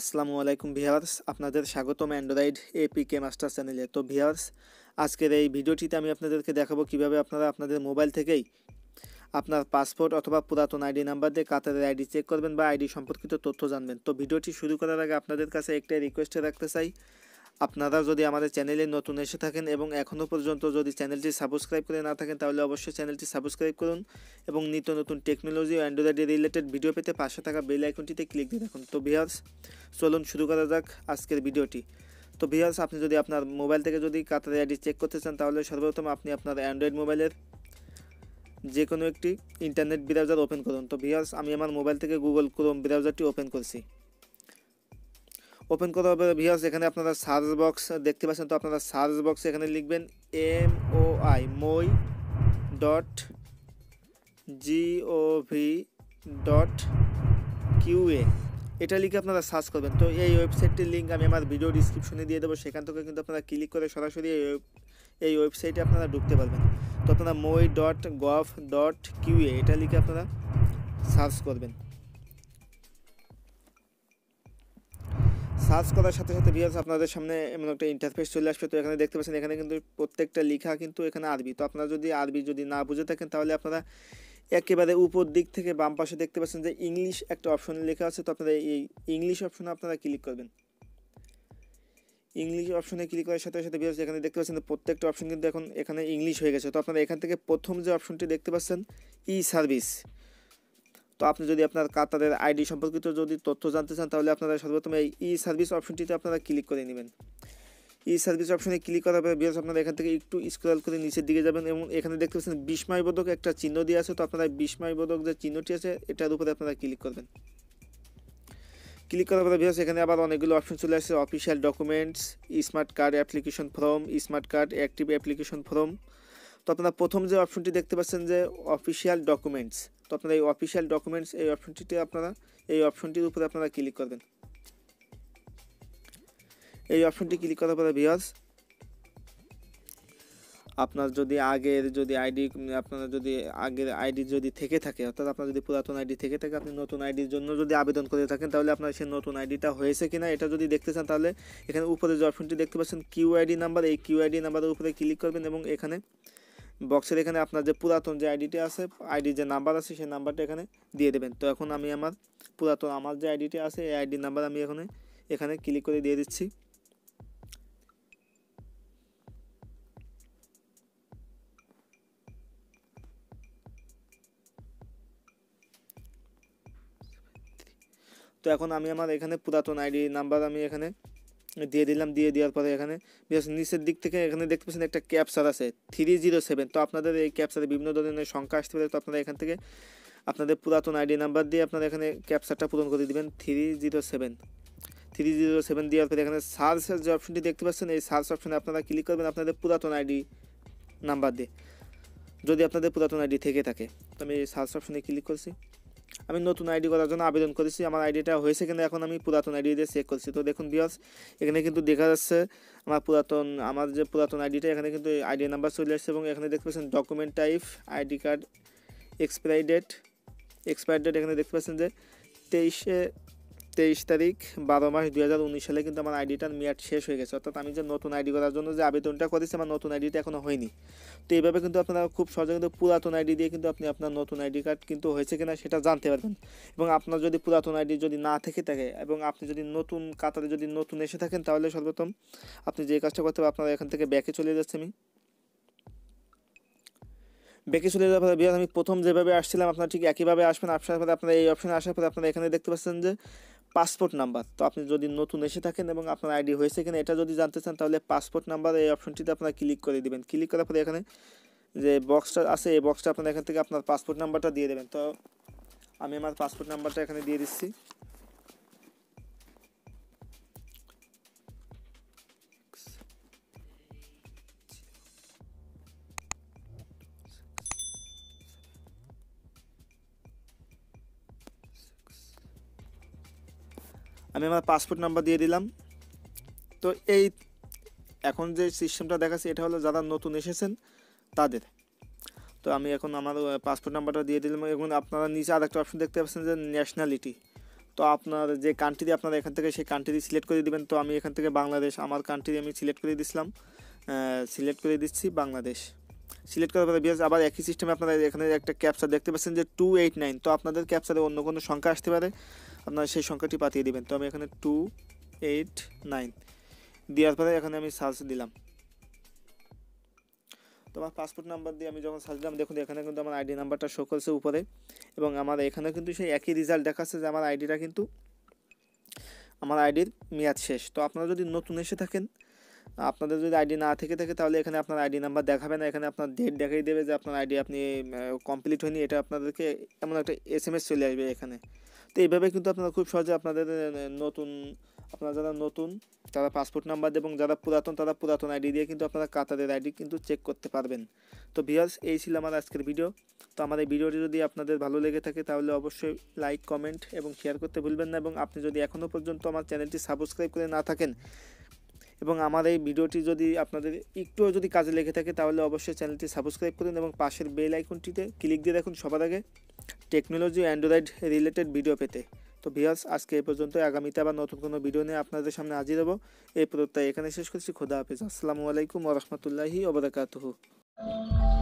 আসসালামু আলাইকুম ভিউয়ার্স, আপনাদের স্বাগতম অ্যান্ড্রয়েড এপিকে মাস্টার চ্যানেলে। তো ভিউয়ার্স, আজকের এই ভিডিওটিতে আমি আপনাদেরকে দেখাবো কিভাবে আপনারা আপনাদের মোবাইল থেকেই আপনার পাসপোর্ট অথবা পুরাতন আইডি নাম্বার দিয়ে কাতারের আইডি চেক করবেন বা আইডি সম্পর্কিত তথ্য জানবেন। তো ভিডিওটি শুরু করার আগে আপনাদের কাছে একটা রিকোয়েস্টে রাখতে চাই, আপনারা যদি আমাদের চ্যানেলে নতুন এসে থাকেন এবং এখনও পর্যন্ত যদি চ্যানেলটি সাবস্ক্রাইব করে না থাকেন তাহলে অবশ্যই চ্যানেলটি সাবস্ক্রাইব করুন এবং নিত্য নতুন টেকনোলজি ও অ্যান্ড্রয়েড রিলেটেড ভিডিও পেতে পাশে থাকা বেল আইকনটিতে ক্লিক দিয়ে রাখুন। তো ভিউয়ার্স, চলুন শুরু করা যাক আজকের ভিডিওটি। তো ভিউয়ার্স, আপনি যদি আপনার মোবাইল থেকে যদি কাতারের আইডি চেক করতে চান তাহলে সর্বপ্রথম আপনি আপনার অ্যান্ড্রয়েড মোবাইলের যে কোনো একটি ইন্টারনেট ব্রাউজার ওপেন করুন। তো ভিউয়ার্স, আমি আমার মোবাইল থেকে গুগল ক্রোম ব্রাউজারটি ওপেন করছি। ওপেন করার পরে ভিউয়ার্স, এখানে আপনারা সার্চ বক্স দেখতে পাচ্ছেন। তো আপনারা সার্চ বক্সে এখানে লিখবেন moi.gov.qa, এটা লিখে আপনারা সার্চ করবেন। তো এই ওয়েবসাইটটির লিঙ্ক আমি আমার ভিডিও ডিসক্রিপশনে দিয়ে দেবো, সেখান থেকে কিন্তু আপনারা ক্লিক করে সরাসরি এই ওয়েবসাইটে আপনারা ঢুকতে পারবেন। তো আপনারা moi.gov.qa এটা লিখে আপনারা সার্চ করবেন। সার্চ করার সাথে সাথে ভিউয়ার্স আপনাদের সামনে এমন একটা ইন্টারফেস চলে আসবে। তো এখানে দেখতে পাচ্ছেন এখানে কিন্তু প্রত্যেকটা লেখা কিন্তু এখানে আরবি। তো আপনারা যদি আরবি যদি না বুঝে থাকেন তাহলে আপনারা একেবারে উপর দিক থেকে বাম পাশে দেখতে পাচ্ছেন যে ইংলিশ একটা অপশন লেখা আছে। তো আপনারা এই ইংলিশ অপশনে আপনারা ক্লিক করবেন। ইংলিশ অপশনে ক্লিক করার সাথে সাথে ভিউয়ার্স এখানে দেখতে পাচ্ছেন প্রত্যেকটা অপশন কিন্তু এখন এখানে ইংলিশ হয়ে গেছে। তো আপনারা এখান থেকে প্রথম যে অপশনটি দেখতে পাচ্ছেন ই সার্ভিস। তো আপনি যদি আপনার কাতারের আইডি সম্পর্কিত যদি তথ্য জানতে চান তাহলে আপনারা সর্বপ্রথম এই ই সার্ভিস অপশনটিতে আপনারা ক্লিক করে নেবেন। ই সার্ভিস অপশনে ক্লিক করার পরে ভিউয়ার্স আপনারা এখান থেকে একটু স্ক্রল করে নিচের দিকে যাবেন এবং এখানে দেখতে পাচ্ছেন বিস্ময়বোধক একটা চিহ্ন দিয়ে আছে। তো আপনারা বিস্ময়বোধক যে চিহ্নটি আছে এটার উপরে আপনারা ক্লিক করবেন। ক্লিক করার পরে ভিউয়ার্স এখানে আবার অনেকগুলো অপশন চলে আসছে, official documents, smart card application form, smart card active application form. তো আপনারা প্রথম যে অপশনটি দেখতে পাচ্ছেন যে অফিসিয়াল ডকুমেন্টস। তো আপনারা এই অফিসিয়াল ডকুমেন্টস এই অপশনটিতে আপনারা এই অপশনটির উপরে আপনারা ক্লিক করবেন। এই অপশনটি ক্লিক করার পরে ভিউয়ার্স আপনার যদি আগের যদি আইডি আপনারা যদি আগের আইডি যদি থেকে থাকে, অর্থাৎ আপনার যদি পুরাতন আইডি থেকে থাকে, আপনি নতুন আইডির জন্য যদি আবেদন করে থাকেন তাহলে আপনার সেই নতুন আইডিটা হয়েছে কিনা এটা যদি দেখতে চান তাহলে এখানে উপরে যে অপশনটি দেখতে পাচ্ছেন কিউ আইডি নাম্বার, এই কিউ আইডি নাম্বারের উপরে ক্লিক করবেন এবং এখানে বক্সের এখানে আপনার যে পুরাতন যে আইডিটি আছে, আইডির যে নাম্বার আছে সেই নাম্বারটা এখানে দিয়ে দেবেন। তো এখন আমি আমার পুরাতন আমার যে আইডিটি আছে এই আইডি নাম্বার আমি এখানে ক্লিক করে দিয়ে দিচ্ছি। তো এখন আমি আমার এখানে পুরাতন আইডি নাম্বার আমি এখানে দিয়ে দিলাম। দিয়ে দেওয়ার পরে এখানে নিচের দিক থেকে এখানে দেখতে পাচ্ছেন একটা ক্যাপচার আছে 307। তো আপনাদের এই ক্যাপচারে বিভিন্ন ধরনের সংখ্যা আসতে পারে। তো আপনারা এখান থেকে আপনাদের পুরাতন আইডি নাম্বার দিয়ে আপনারা এখানে ক্যাপচারটা পূরণ করে দেবেন 307। 307 দেওয়ার পরে এখানে সার্চের যে অপশনটি দেখতে পাচ্ছেন এই সার্চ অপশনে আপনারা ক্লিক করবেন আপনাদের পুরাতন আইডি নাম্বার দিয়ে, যদি আপনাদের পুরাতন আইডি থেকে থাকে। তো আমি এই সার্চ অপশনে ক্লিক করছি। আমি নতুন আইডি করার জন্য আবেদন করেছি, আমার আইডিটা হয়েছে কিনা এখন আমি পুরাতন আইডি দিয়ে চেক করছি। তো দেখুন ভিউয়ার্স এখানে কিন্তু দেখা যাচ্ছে আমার যে পুরাতন আইডিটা এখানে কিন্তু আইডি নাম্বার চলে আসছে এবং এখানে দেখতে পাচ্ছেন document type, ID card, expire date এখানে দেখতে পাচ্ছেন যে 23 তারিখ 12/12/2019 সালে কিন্তু আমার আইডিটার মেয়াদ শেষ হয়ে গেছে। অর্থাৎ আমি যে নতুন আইডি করার জন্য যে আবেদনটা করেছি আমার নতুন আইডিটা এখনও হয়নি। তো এইভাবে কিন্তু আপনারা খুব সহজে কিন্তু পুরাতন আইডি দিয়ে কিন্তু আপনি আপনার নতুন আইডি কার্ড কিন্তু হয়েছে কিনা সেটা জানতে পারবেন। এবং আপনার যদি পুরাতন আইডি যদি না থেকে থাকে এবং আপনি যদি নতুন কাতারে যদি নতুন এসে থাকেন তাহলে সর্বপ্রথম আপনি যে কাজটা করতে হবে আপনারা এখান থেকে ব্যাকে চলে যাচ্ছে। আমি ব্যাকে চলে যাওয়ার পরে আমি প্রথম যেভাবে আসছিলাম আপনারা ঠিক একইভাবে আসবেন। আসার পরে আপনারা এই অপশানে আসার পরে আপনারা এখানে দেখতে পাচ্ছেন যে পাসপোর্ট নাম্বার। তো আপনি যদি নতুন এসে থাকেন এবং আপনার আইডি হয়েছে কিনা এটা যদি জানতে চান তাহলে পাসপোর্ট নাম্বার এই অপশনটিতে আপনারা ক্লিক করে দেবেন। ক্লিক করার পরে এখানে যে বক্সটা আছে এই বক্সটা আপনারা এখান থেকে আপনার পাসপোর্ট নাম্বারটা দিয়ে দেবেন। তো আমি আমার পাসপোর্ট নাম্বারটা এখানে দিয়ে দিচ্ছি। আমি আমার পাসপোর্ট নাম্বার দিয়ে দিলাম। তো এই এখন যে সিস্টেমটা দেখাচ্ছি এটা হলো যারা নতুন এসেছেন তাদের। তো আমি এখন আমার পাসপোর্ট নাম্বারটা দিয়ে দিলাম এবং আপনারা নিচে আর একটা অপশন দেখতে পাচ্ছেন যে ন্যাশনালিটি। तो आपनारा जो कान्ट्री अपना एखान से कान्ट्री सिलेक्ट कर देवें। तो हमें एखान बांग्लादेश हमार कान्ट्री हमें सिलेक्ट कर दिसलाम, सिलेक्ट कर दीची बांग्लादेश। सिलेक्ट करार पर आबार एक ही सिस्टेम अपना एक कैपचा देखते हैं जो 289। तो अपन कैपचारे अन्य को संख्या आसते पारे, अपना से संख्याटी पाठिए देवें। तो एखे 289 देर पर एखे सार्च दिलाम। तो हमारे पासपोर्ट नम्बर दिए जो सार्च दिलाम देखो एखे क्योंकि हमारे आईडी नम्बर शो कर ऊपर और हमारे एखे क्योंकि से एक ही रिजल्ट देखा से हमारे आईडीटा क्योंकि हमारे आईडिर मेयाद शेष। तो अपना जो नतून एसे थकें আপনাদের যদি আইডি না থেকে থাকে তাহলে এখানে আপনার আইডি নাম্বার দেখাবে না, এখানে আপনার ডেট দেখাই দেবে যে আপনার আইডি আপনি কমপ্লিট হয়নি। এটা আপনাদেরকে এমন একটা SMS চলে আসবে এখানে। তো এইভাবে কিন্তু আপনারা খুব সহজে আপনাদের নতুন আপনারা যারা নতুন তারা পাসপোর্ট নাম্বার এবং যারা পুরাতন তারা পুরাতন আইডি দিয়ে কিন্তু আপনারা কাতারের আইডি কিন্তু চেক করতে পারবেন। তো ভিউয়ার্স এই ছিল আমার আজকের ভিডিও। তো আমার এই ভিডিওটি যদি আপনাদের ভালো লেগে থাকে তাহলে অবশ্যই লাইক কমেন্ট এবং শেয়ার করতে ভুলবেন না। এবং আপনি যদি এখনো পর্যন্ত আমার চ্যানেলটি সাবস্ক্রাইব করে না থাকেন এবং আমার এই ভিডিওটি যদি আপনাদের একটুও যদি কাজে লেগে থাকে তাহলে অবশ্যই চ্যানেলটি সাবস্ক্রাইব করুন এবং পাশের বেল আইকনটিতে ক্লিক দিয়ে রাখুন সবার আগে টেকনোলজি অ্যান্ড্রয়েড রিলেটেড ভিডিও পেতে। তো ভিউয়ার্স আজকে এই পর্যন্ত, আগামীতে আবার নতুন কোনো ভিডিও নিয়ে আপনাদের সামনে হাজির হব। এই প্রত্যয় এখানে শেষ করছি। খোদা হাফেজ। আসসালামু আলাইকুম ওয়া রাহমাতুল্লাহি ওয়া বারাকাতুহু।